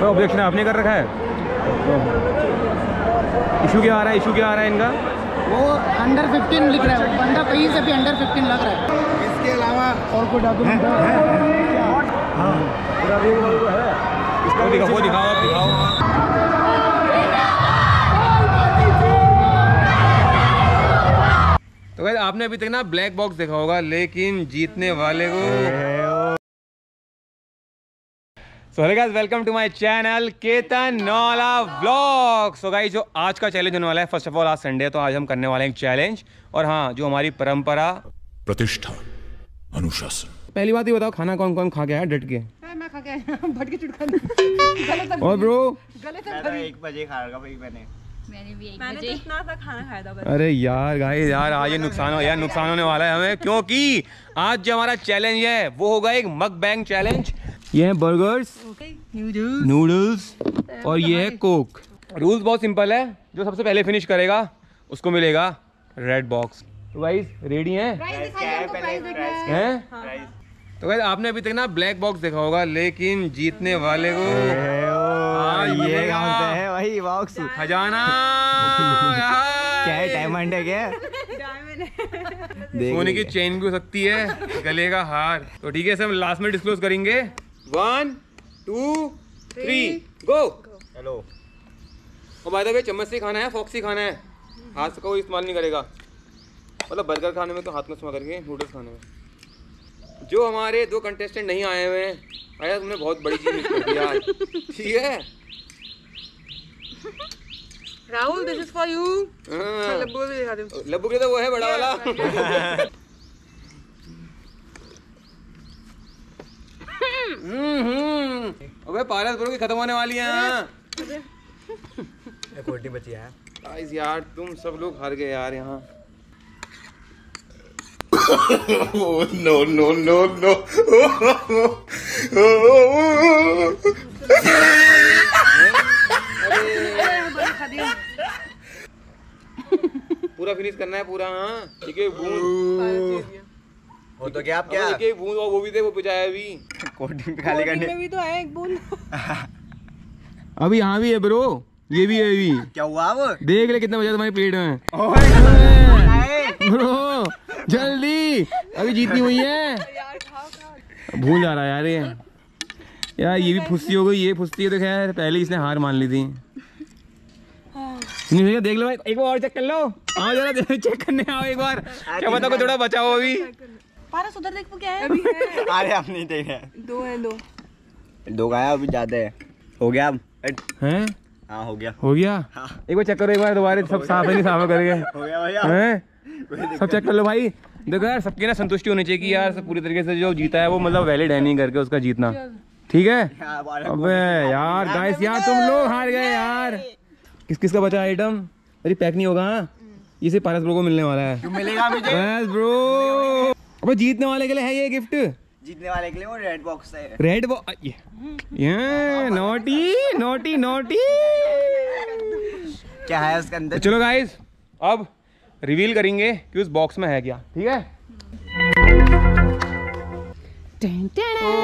तो ऑब्जेक्शन आपने कर रखा है। इशू क्या आ रहा है, इशू क्या आ रहा है इनका? वो अंडर 15 लिख रहा है बंदा, कहीं से भी अंडर 15 लग रहा है। इसके अलावा और कोई डॉक्यूमेंट है? वो दिखाओ, आप दिखाओ। तो गाइस आपने अभी तक ना ब्लैक बॉक्स देखा होगा, लेकिन जीतने वाले को so hello guys, welcome to my channel Ketan Naula vlogs. So guys जो आज का चैलेंज होने वाला है, फर्स्ट ऑफ ऑल आज संडे है तो आज हम करने वाले हैं चैलेंज। और हाँ, जो हमारी परंपरा, प्रतिष्ठा, अनुशासन। पहली बात ये बताओ, खाना कौन कौन खा गया है डट के? मैं खा गया। और ब्रो एक बजे खा रहा भाई, मैंने तो इतना सा खाना खाया था। अरे यार गाइस यार, आज ये नुकसान हो, यार नुकसान होने वाला है हमें, क्योंकि आज जो हमारा चैलेंज है वो होगा एक मग बैंग चैलेंज। ये है बर्गर्स, नूडल्स और ये है कोक। रूल्स बहुत सिंपल है, जो सबसे पहले फिनिश करेगा उसको मिलेगा रेड बॉक्स। तो गाइस रेडी हैं? तो गाइस आपने अभी तक ना ब्लैक बॉक्स देखा होगा, लेकिन जीतने वाले को ये है वही बॉक्स, खजाना। क्या है, डायमंड है क्या? सोने की चेन भी हो सकती है, गले का हार। तो ठीक है सर, हम लास्ट में डिस्क्लोज करेंगे। 1 2 3 गो। हेलो। और बाय द वे चम्मच से खाना है, फोक से खाना है, हाथ का कोई इस्तेमाल नहीं करेगा। मतलब बर्गर खाने में तो हाथ में इस्तेमाल करेंगे, नूडल्स खाने में। जो हमारे दो कंटेस्टेंट नहीं आए हुए हैं, अरे तुमने बहुत बड़ी चीज मिस कर दी यार। ठीक है Rahul, this is for you. Labbu भी दिखा दो, लब्बू के तो वो है बड़ा वाला। अबे पारस ब्रो की खत्म होने वाली है। एक रोटी बची है गाइस। यार तुम सब लोग हार गए यार यहाँ। No no no no. पूरा फिनिश करना है पूरा। हाँ ठीक है, बूंद वो तो क्या आप क्या एक एक बूंद, और वो भी दे, वो बचाया अभी कोटिंग पे खाली करने में भी तो है एक बूंद। अभी यहाँ भी है ब्रो, ये भी है अभी। क्या हुआ वो देख ले, कितना बचा तुम्हारी पेट में ब्रो। जल्दी अभी जीतनी हुई है। भूल जा रहा है यार ये। यार ये भी फुस्ती हो गई, ये फुस्ती है तो खैर पहले इसने हार मान ली थी। नहीं देख लो, एक बार और चेक कर लो। आओ जरा चेक करने आओ एक बार, क्या पता को थोड़ा बचाओ अभी। पारस उधर देखो क्या है। अरे आप नहीं देख रहे, दो है, दो दो गाया अभी ज्यादा है। हो गया अब हैं? हाँ हो गया, हो गया। एक बार चेक करो एक बार दोबारा, सब साफ है नहीं साफ करके सब चेक कर लो भाई। देखो यार सबके ना संतुष्टि होनी चाहिए कि यार सब पूरी तरीके से जो जीता है वो मतलब वैलिड है नहीं करके उसका जीतना। ठीक है। अबे यार गाइस यार तुम लोग हार गए यार। किस किस का बचा आइटम? अरे पैक नहीं होगा, ये सिर्फ पारस ब्रो को मिलने वाला है। मिलेगा मुझे पारस ब्रो। अबे जीतने वाले के लिए है ये गिफ्ट, जीतने वाले के लिए वो रेड बॉक्स है। रेड बॉक्स, ये नोटी नोटी नोटी क्या है उसके अंदर। चलो गाइस अब रिवील करेंगे कि उस बॉक्स में है क्या। ठीक है तो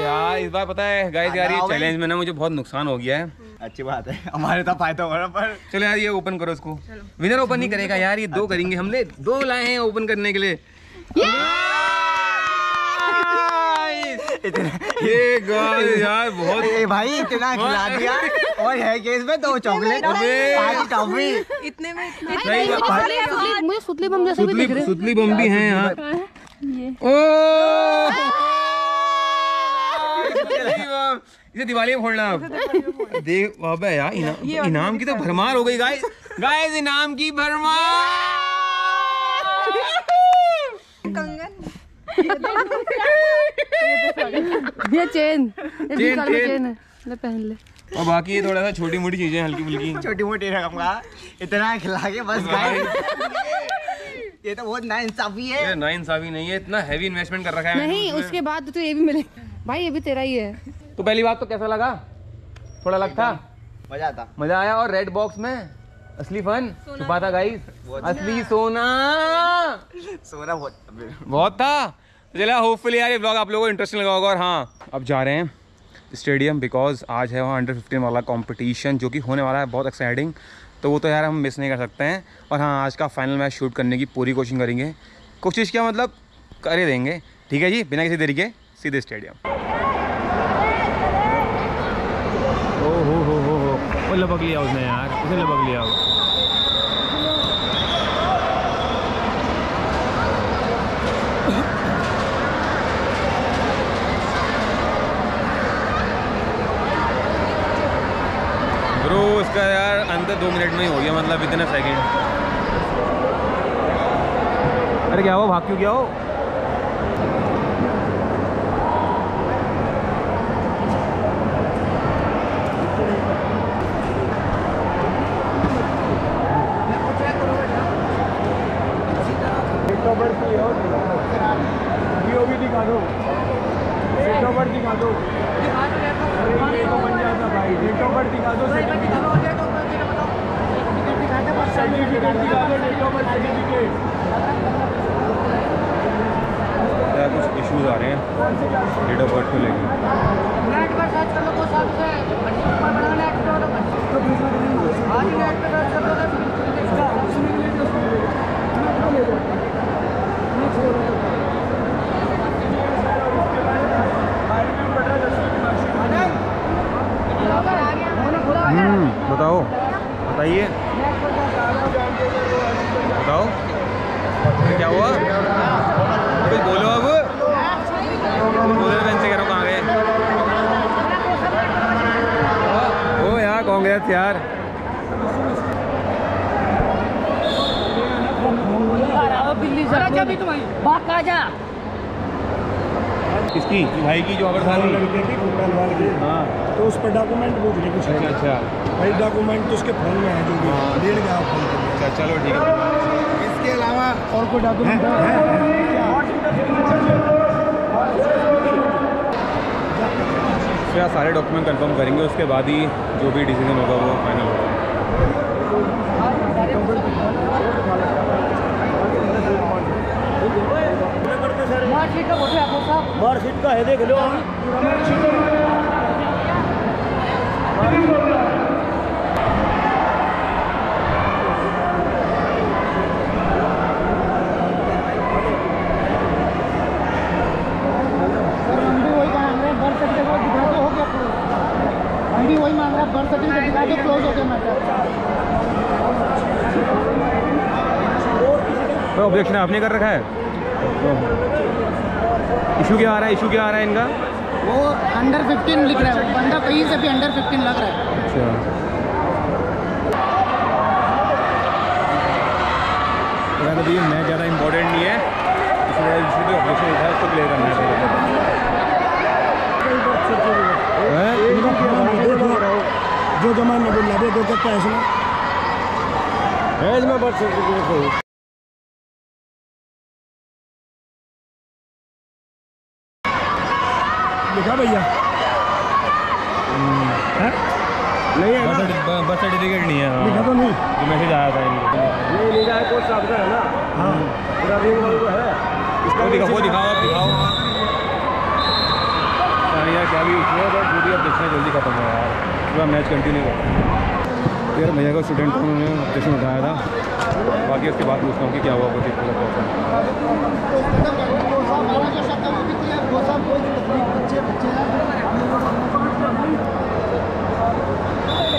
यार इस बार पता है गाइस यार ये चैलेंज में ना मुझे बहुत नुकसान हो गया है। अच्छी बात है, हमारे तो फायदा हो रहा पर। चलो यार ये ओपन करो इसको। विनर ओपन नहीं करेगा यार, ये दो करेंगे, हमने दो लाए हैं ओपन करने के लिए। ये गाइस यार बहुत भाई इतना खिला दिया। और है केस में दो चॉकलेट, पांच टॉफी, इतने में मुझे सुतली बम जैसे भी दिख रहे हैं। सुतली बम भी हैं यहाँ। ओ इसे दिवाली में फोड़ना आप। देख बाबा यार इनाम की तो भरमार हो गई गाइस। गाइस इनाम की भरमार, कंगन, ये चेन, चेन है ले पहन ले। और बाकी ये थोड़ा सा छोटी मोटी चीजें, हल्की फुल्की छोटी मोटी रकम का इतना खिला के बस ये तो बहुत नाइंसाफी है। ये नाइंसाफी नहीं है, इतना हैवी इन्वेस्टमेंट कर रखा है। नहीं उसके बाद तो ये भी मिले भाई, ये भी तेरा ही है। तो पहली बात तो कैसा लगा? थोड़ा लगता मजा आता, मजा आया। और रेड बॉक्स में असली फन छुपा था गाइस, असली सोना सोना बहुत था। चला होपफुली यार ये ब्लॉग आप लोगों को इंटरेस्टिंग लगा होगा। और हाँ अब जा रहे हैं स्टेडियम बिकॉज आज है वहाँ अंडर 15 वाला कॉम्पिटिशन जो कि होने वाला है बहुत एक्साइटिंग। तो वो तो यार हम मिस नहीं कर सकते हैं। और हाँ, आज का फाइनल मैच शूट करने की पूरी कोशिश करेंगे, कोशिश क्या मतलब कर ही देंगे। ठीक है जी, बिना किसी देरी के सीधे स्टेडियम। ओ हो, लपक लिया उसने यार, उसे लपक लिया। ब्रो इसका यार अंदर 2 मिनट में ही हो गया, मतलब इतने सेकंड। अरे क्या हो, भाग क्यों गया हो? कुछ इश्यूज आ रहे हैं डेट ऑफ बर्थ को लेकर। बताओ क्या हुआ, कुछ बोलो। अब बोलने से कह रहा हूँ, कहाँ गए? ओ यार कांग्रेस यार, किसकी भाई की जो लड़के की भोपाल की। हाँ तो उस पर डॉक्यूमेंट पूछ रहे कुछ। अच्छा भाई, डॉक्यूमेंट तो उसके फोन में है जो भी डेढ़ गया फोन। अच्छा चलो ठीक है, इसके अलावा और कोई डॉक्यूमेंट है? सारे डॉक्यूमेंट कंफर्म करेंगे, उसके बाद ही जो भी डिसीजन होगा वो फाइनल होगा। मार्कशीट का फोटो आपको साहब, मार्कशीट का है देख लो। हम भी वही मांग रहे हैं, बर्थ सर्टिफिकेट दिखा दो, क्लोज हो गया मैटर। ऑब्जेक्शन आपने कर रखा है? इशू क्या आ रहा है, इशू क्या आ रहा है इनका? वो अंडर 15 लिख रहा है बंदा, कहीं से भी अंडर 15 लग रहा है। अच्छा तो ये मैच ज़्यादा इम्पोर्टेंट नहीं है, इसलिए जो ऑपरेशन है उसको क्लियर करना चाहिए। जो जमा लगे दो सकता है इसमें बर्थ सर्टिफिकेट। क्या भैया नहीं है ना, बर्थ सर्टिफिकेट नहीं है। लिखा तो नहीं, जो मैसेज आया था नहीं लिखा है। कोच साहब का है ना? हाँ पूरा रिंग वाले को है, इसको दिखाओ, वो दिखाओ, आप दिखाओ। अरे यार क्या भी इशू है, बट जो भी आप देखना जल्दी खत्म हो यार, पूरा मैच कंटिन्यू करो यार। भैया का स्टूडेंट ने ऑब्जेक्शन उठाया था, बाकी उसके बाद पूछता हूँ कि क्या हुआ वो देखो।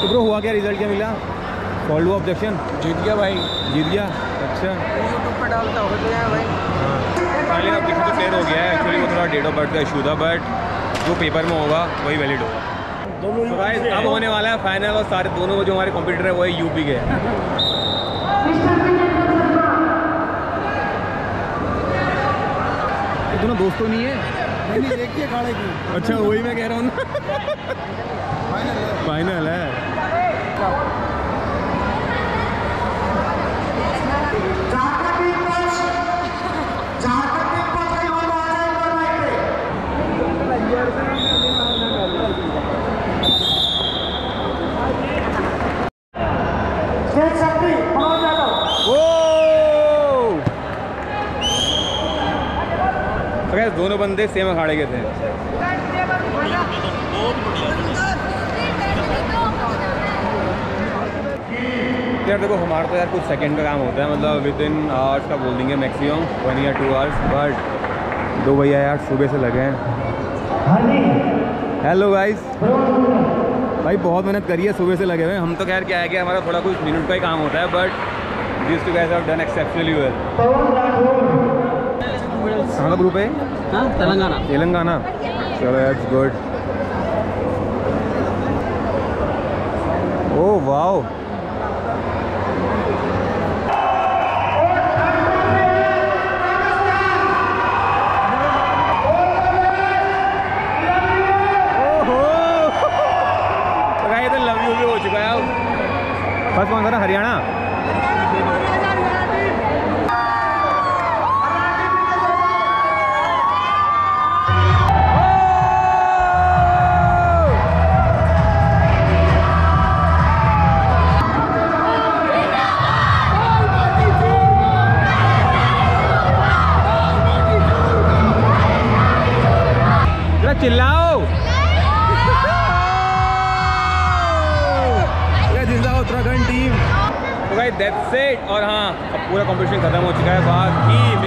तो ब्रो हुआ क्या, रिजल्ट क्या मिला? फॉल्ट हुआ ऑब्जेक्शन? जीत गया भाई, जीत गया। अच्छा यूट्यूब पर डालता हो गया भाई। फाइनली ऑब्जेक्शन तो क्लियर हो गया है। एक्चुअली वो थोड़ा डेट ऑफ बर्थ का इशू था, बट जो पेपर में होगा वही वैलिड होगा। तो भाई अब होने वाला है फाइनल, और सारे दोनों जो हमारे कॉम्पिटिटर है वो है यूपी के हैं। दोनों दोस्तों नहीं है, नहीं देखिए गाड़ी की। अच्छा वही मैं कह रहा हूँ फाइनल है। दोनों बंदे सेम अखाड़े के थे। तो यार देखो हमारा तो यार कुछ सेकंड का काम होता है, मतलब विद इन आवर्स का बोल देंगे मैक्सिमम 1 या 2 आवर्स। बट दो भैया यार सुबह से लगे हैं। हेलो गाइस, भाई बहुत मेहनत करी है, सुबह से लगे हुए हैं। हम तो खैर क्या है कि हमारा थोड़ा कुछ मिनट का ही काम होता है, but this two guys have done exceptionally well. कहाँ का ग्रुप है? तेलंगाना। तेलंगाना, चलो इट्स गुड। ओह वाओ, बस कौन सा ना, हरियाणा। चिल्लाओ उत्तराखंड टीम। तो गाइस दैट्स इट। और हाँ, अब पूरा कॉम्पिटिशन खत्म हो चुका है। बाकी